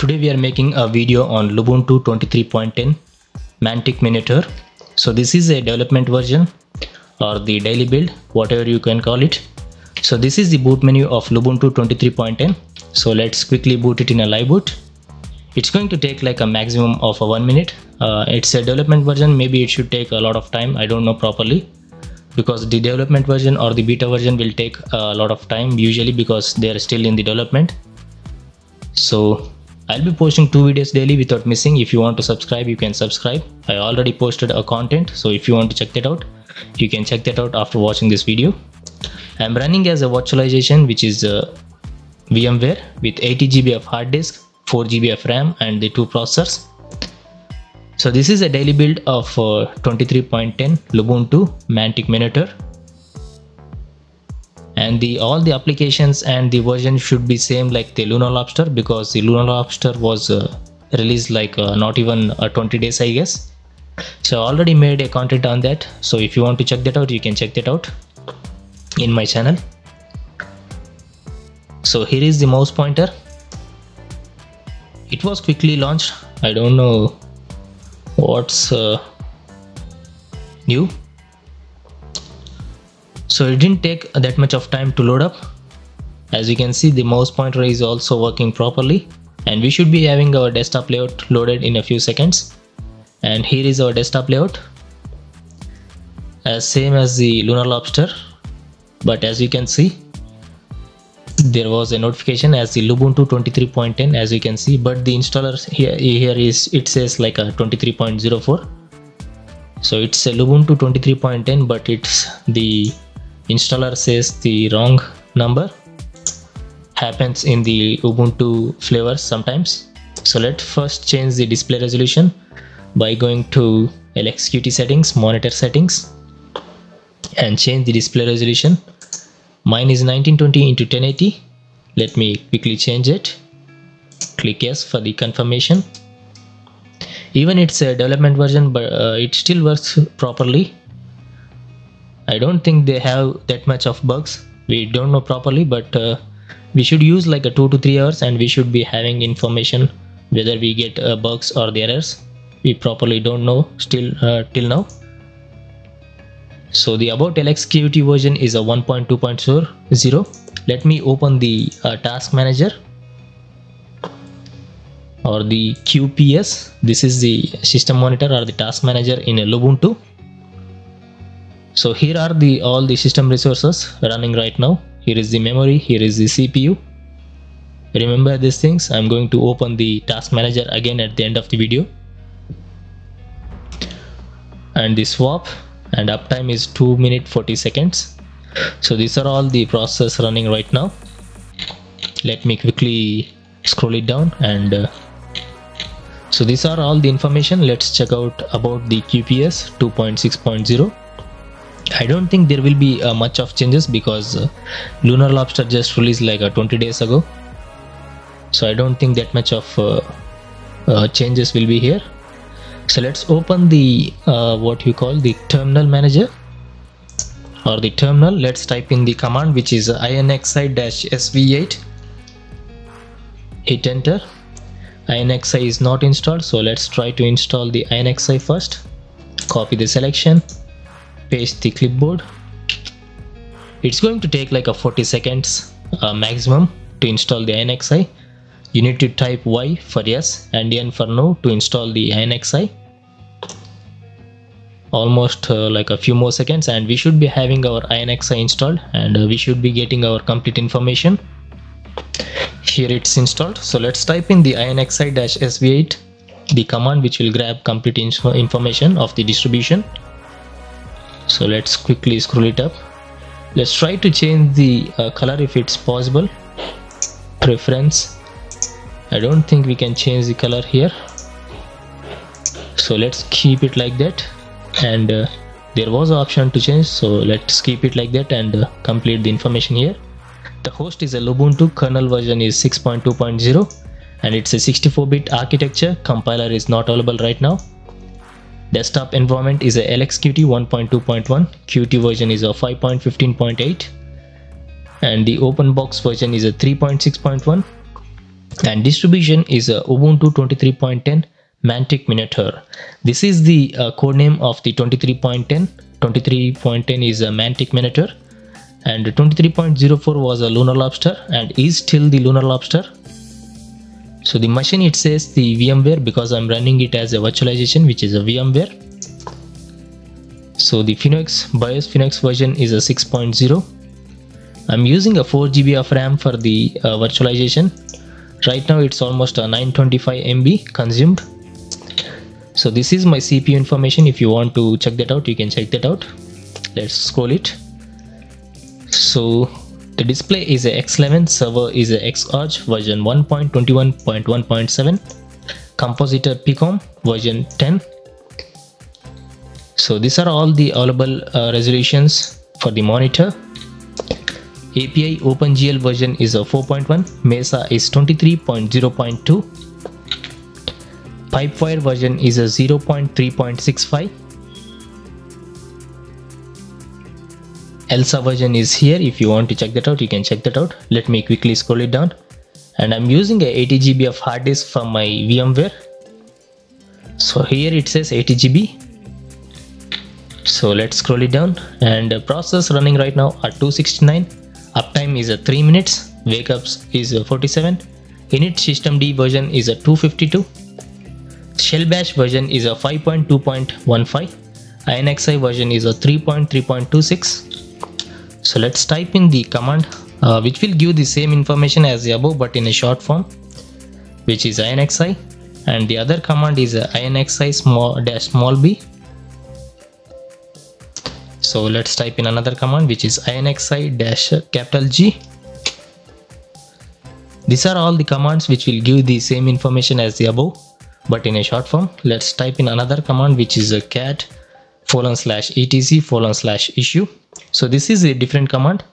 Today we are making a video on Lubuntu 23.10 Mantic Minotaur. So this is a development version or the daily build, whatever you can call it. So this is the boot menu of Lubuntu 23.10. So let's quickly boot it in a live boot. It's going to take like a maximum of 1 minute. It's a development version, maybe it should take a lot of time, I don't know properly, because the development version or the beta version will take a lot of time usually because they are still in the development. So I'll be posting 2 videos daily without missing. If you want to subscribe, you can subscribe. I already posted a content, so if you want to check that out, you can check that out after watching this video. I'm running as a virtualization, which is VMware with 80 GB of hard disk, 4 GB of RAM and the 2 processors. So this is a daily build of 23.10 Lubuntu Mantic Minotaur, and all the applications and the version should be same like the Lunar Lobster, because the Lunar Lobster was released like not even 20 days I guess. So I already made a content on that, so if you want to check that out, you can check that out in my channel. So here is the mouse pointer. It was quickly launched, I don't know what's new. So it didn't take that much of time to load up. As you can see, the mouse pointer is also working properly, and we should be having our desktop layout loaded in a few seconds. And here is our desktop layout, as same as the Lunar Lobster, but as you can see there was a notification as the Lubuntu 23.10 as you can see, but the installer here it says like a 23.04. so it's a Lubuntu 23.10, but it's the installer says the wrong number. Happens in the Ubuntu flavors sometimes. So let's first change the display resolution by going to LXQT settings, monitor settings, and change the display resolution. Mine is 1920 into 1080. Let me quickly change it. Click yes for the confirmation. Even it's a development version, but it still works properly. I don't think they have that much of bugs. We don't know properly, but we should use like a 2 to 3 hours and we should be having information whether we get bugs or the errors. We properly don't know still till now. So the about LXQT version is a 1.2.0. Let me open the task manager or the QPS. This is the system monitor or the task manager in Lubuntu. So here are all the system resources running right now. Here is the memory, here is the CPU. Remember these things. I'm going to open the task manager again at the end of the video. And the swap and uptime is 2 minutes 40 seconds. So these are all the processes running right now. Let me quickly scroll it down, and so these are all the information. Let's check out about the QPS 2.6.0. I don't think there will be much of changes because Lunar Lobster just released like 20 days ago, so I don't think that much of changes will be here. So let's open the the terminal manager or the terminal. Let's type in the command, which is inxi-sv8. Hit enter. Inxi is not installed, so let's try to install the inxi first. Copy the selection, paste the clipboard. It's going to take like 40 seconds maximum to install the inxi. You need to type Y for yes and N for no to install the inxi. Almost like a few more seconds, and we should be having our inxi installed, and we should be getting our complete information. Here it's installed. So let's type in the inxi-sv8, the command which will grab complete information of the distribution. So let's quickly scroll it up. Let's try to change the color if it's possible. Preference. I don't think we can change the color here, so let's keep it like that. And there was an option to change, so let's keep it like that and complete the information here. The host is a Lubuntu, kernel version is 6.2.0, and it's a 64-bit architecture. Compiler is not available right now. Desktop environment is a LXQT 1.2.1, Qt version is a 5.15.8, and the open box version is a 3.6.1. and distribution is Ubuntu 23.10 Mantic Minotaur. This is the code name of the 23.10. 23.10 is a Mantic Minotaur, and 23.04 was a Lunar Lobster and is still the Lunar Lobster. So the machine, it says the VMware because I'm running it as a virtualization, which is a VMware. So the BIOS Phoenix version is a 6.0. I'm using a 4GB of RAM for the virtualization. Right now it's almost a 925 MB consumed. So this is my CPU information. If you want to check that out, you can check that out. Let's scroll it. So the display is a X11, server is a Xorg version 1.21.1.7, compositor PICOM version 10. So these are all the available resolutions for the monitor. API OpenGL version is a 4.1, Mesa is 23.0.2, PipeWire version is a 0.3.65. ELSA version is here. If you want to check that out, you can check that out. Let me quickly scroll it down. And I'm using a 80GB of hard disk from my VMware. So here it says 80GB. So let's scroll it down, and the process running right now are 269. Uptime is a 3 minutes. Wakeups is a 47. Init systemd version is a 252. Shell bash version is a 5.2.15. inxi version is a 3.3.26. So let's type in the command which will give the same information as the above but in a short form, which is inxi, and the other command is inxi small b. So let's type in another command, which is inxi -G. These are all the commands which will give the same information as the above but in a short form. Let's type in another command, which is a cat /etc/issue. So this is a different command,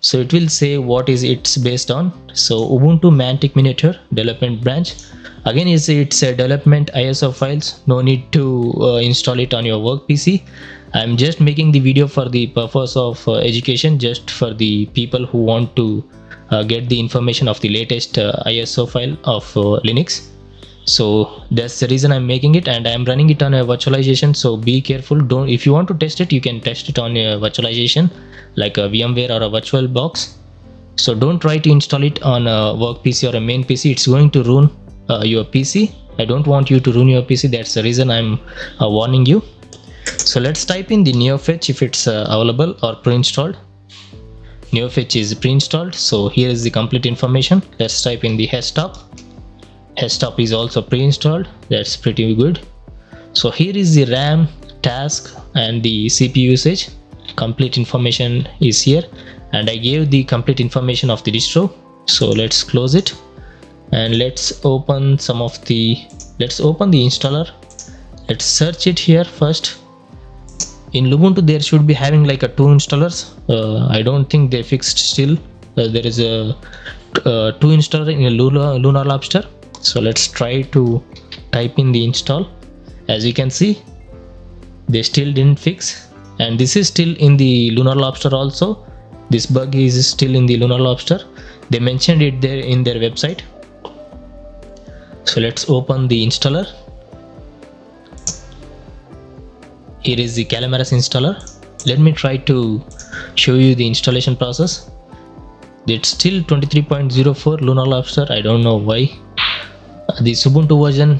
so it will say what is it's based on. So Ubuntu Mantic Minotaur development branch, again it's a development ISO files. No need to install it on your work PC. I'm just making the video for the purpose of education, just for the people who want to get the information of the latest ISO file of Linux. So that's the reason I'm making it, and I'm running it on a virtualization, so be careful. Don't, if you want to test it, you can test it on a virtualization like a VMware or a virtual box. So don't try to install it on a work PC or a main PC. It's going to ruin your PC. I don't want you to ruin your PC. That's the reason I'm warning you. So let's type in the NeoFetch if it's available or pre-installed. NeoFetch is pre-installed. So here is the complete information. Let's type in the Desktop is also pre-installed. That's pretty good. So here is the RAM, task, and the CPU usage. Complete information is here, and I gave the complete information of the distro. So let's close it and let's open some of the. Let's open the installer. Let's search it here first. In Lubuntu, there should be having like a 2 installers. I don't think they fixed still. There is a 2 installer in a Lunar Lobster. So let's try to type in the install. As you can see, they still didn't fix, and this is still in the Lunar Lobster also. This bug is still in the Lunar Lobster. They mentioned it there in their website. So let's open the installer. Here is the Calamares installer. Let me try to show you the installation process. It's still 23.04 Lunar Lobster. I don't know why. The Ubuntu version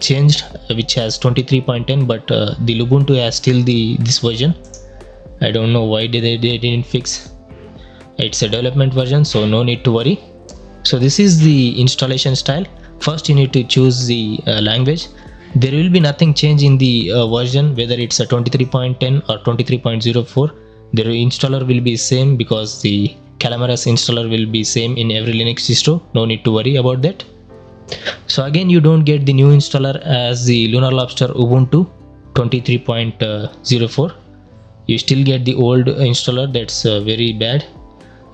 changed, which has 23.10, but the Lubuntu has still this version. I don't know why they didn't fix. It's a development version, so no need to worry. So this is the installation style. First you need to choose the language. There will be nothing change in the version, whether it's a 23.10 or 23.04. The installer will be same because the Calamares installer will be same in every Linux distro. No need to worry about that. So again, you don't get the new installer as the Lunar Lobster Ubuntu 23.04. You still get the old installer. That's very bad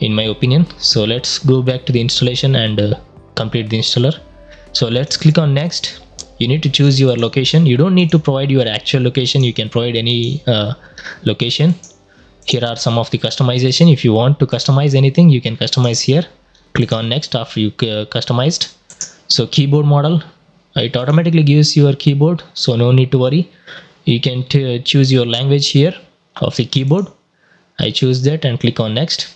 in my opinion. So let's go back to the installation and complete the installer. So let's click on next. You need to choose your location. You don't need to provide your actual location. You can provide any location. Here are some of the customization. If you want to customize anything, you can customize here. Click on next after you customized. So keyboard model, it automatically gives your keyboard, so no need to worry. You can choose your language here of the keyboard. I choose that and click on next.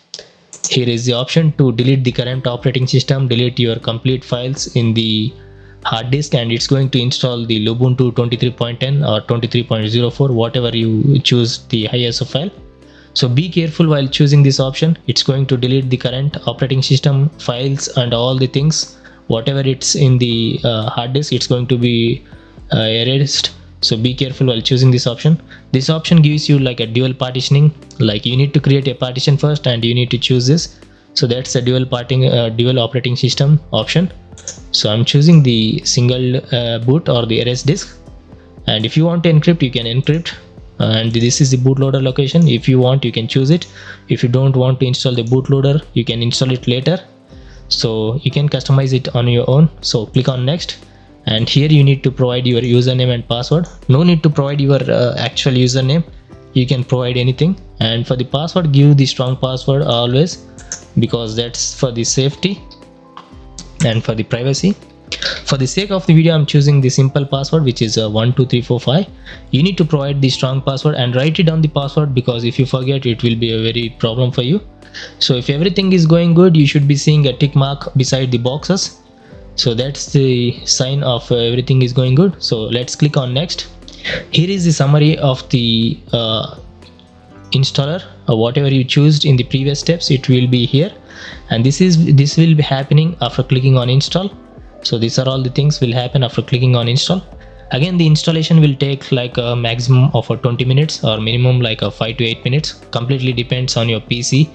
Here is the option to delete the current operating system, delete your complete files in the hard disk, and it's going to install the Lubuntu 23.10 or 23.04, whatever you choose the ISO file. So be careful while choosing this option. It's going to delete the current operating system files and all the things, whatever it's in the hard disk, it's going to be erased. So be careful while choosing this option. This option gives you like a dual partitioning, like you need to create a partition first and you need to choose this. So that's the dual operating system option. So I'm choosing the single boot or the erased disk. And if you want to encrypt, you can encrypt. And this is the bootloader location. If you want, you can choose it. If you don't want to install the bootloader, you can install it later. So you can customize it on your own. So click on next. And here you need to provide your username and password. No need to provide your actual username. You can provide anything. And for the password, give the strong password always, because that's for the safety and for the privacy. For the sake of the video, I'm choosing the simple password, which is 12345. You need to provide the strong password and write it down the password, because if you forget, it will be a very problem for you. So if everything is going good, you should be seeing a tick mark beside the boxes. So that's the sign of everything is going good. So let's click on next. Here is the summary of the installer, or whatever you chose in the previous steps, it will be here. And this will be happening after clicking on install. So these are all the things will happen after clicking on install. Again, the installation will take like a maximum of 20 minutes or minimum like a 5 to 8 minutes. Completely depends on your PC.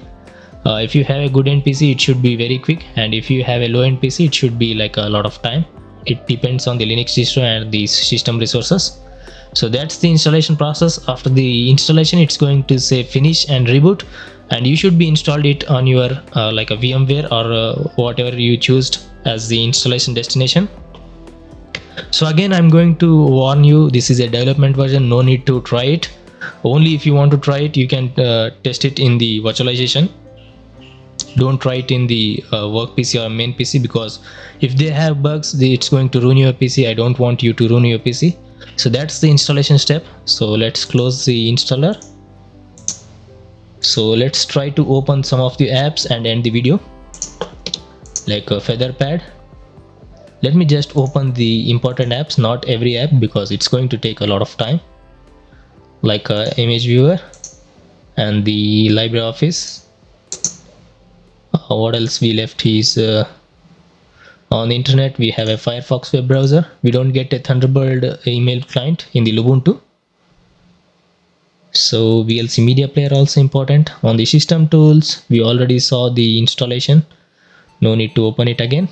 If you have a good end PC, it should be very quick, and if you have a low end PC, it should be like a lot of time. It depends on the Linux distro and the system resources. So that's the installation process. After the installation, it's going to say finish and reboot, and you should be installed it on your like a VMware or whatever you choose as the installation destination. So again, I'm going to warn you, this is a development version. No need to try it. Only if you want to try it, you can test it in the virtualization. Don't try it in the work PC or main PC, because if they have bugs, it's going to ruin your PC. I don't want you to ruin your PC. So that's the installation step. So let's close the installer. So let's try to open some of the apps and end the video, like a Featherpad. Let me just open the important apps, not every app, because it's going to take a lot of time, like image viewer and the LibreOffice. What else we left is on the internet we have a Firefox web browser. We don't get a Thunderbird email client in the Lubuntu. So VLC media player also important. On the system tools, we already saw the installation, no need to open it again.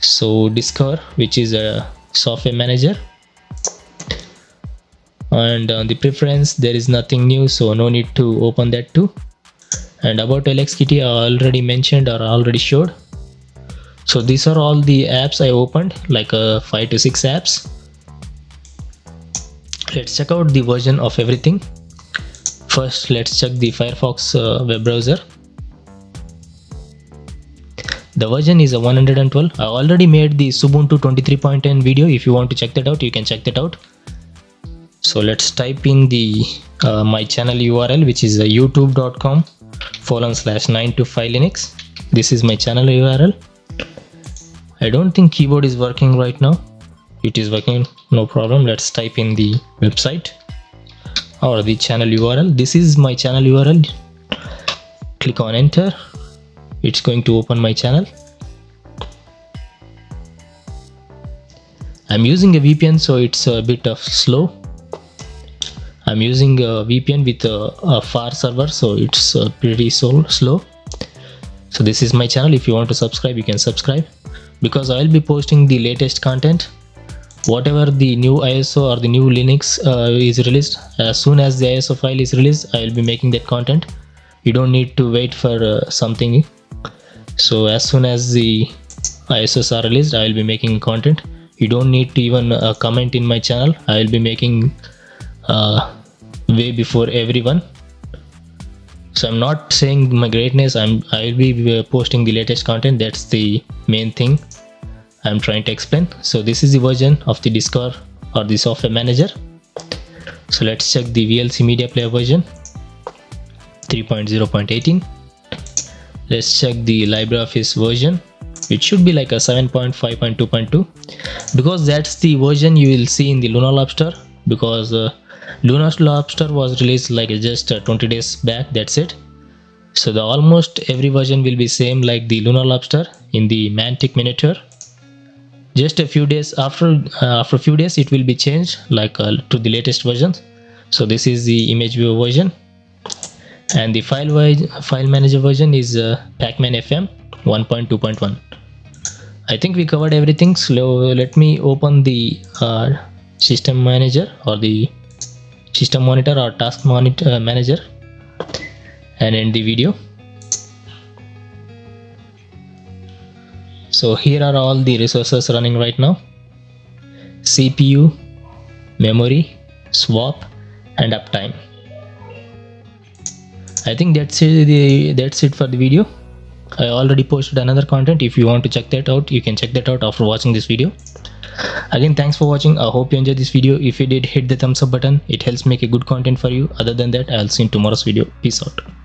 So Discover, which is a software manager, and on the preference there is nothing new, so no need to open that too. And about LXKit, I already mentioned or already showed. So these are all the apps I opened, like 5 to 6 apps. Let's check out the version of everything. First, let's check the Firefox web browser. The version is a 112. I already made the Ubuntu 23.10 video. If you want to check that out, you can check that out. So let's type in the my channel URL, which is youtube.com/9to5Linux. This is my channel URL. I don't think keyboard is working right now. It is working, no problem. Let's type in the website or the channel URL. This is my channel URL. Click on enter. It's going to open my channel. I'm using a VPN, so it's a bit of slow. I'm using a VPN with a far server, so it's pretty slow. So this is my channel. If you want to subscribe, you can subscribe, because I will be posting the latest content, whatever the new ISO or the new Linux is released. As soon as the ISO file is released, I will be making that content. You don't need to wait for something. So as soon as the ISOs are released, I will be making content. You don't need to even comment in my channel. I will be making way before everyone. So I'm not saying my greatness, I will be posting the latest content. That's the main thing. I'm trying to explain. So this is the version of the Discover or the software manager. So let's check the VLC media player version 3.0.18. Let's check the LibreOffice version. It should be like a 7.5.2.2 because that's the version you will see in the Lunar Lobster, because Lunar Lobster was released like just 20 days back, that's it. So the almost every version will be same like the Lunar Lobster in the Mantic Minotaur. Just a few days after a few days it will be changed like to the latest version. So this is the image viewer version, and the file manager version is PiceManFM 1.2.1. I think we covered everything. So let me open the system manager or the system monitor or task monitor manager and end the video. So here are all the resources running right now: CPU, memory, swap, and uptime. I think that's it for the video. I already posted another content. If you want to check that out, you can check that out after watching this video. Again, thanks for watching. I hope you enjoyed this video. If you did, hit the thumbs up button. It helps make a good content for you. Other than that, I'll see you in tomorrow's video. Peace out.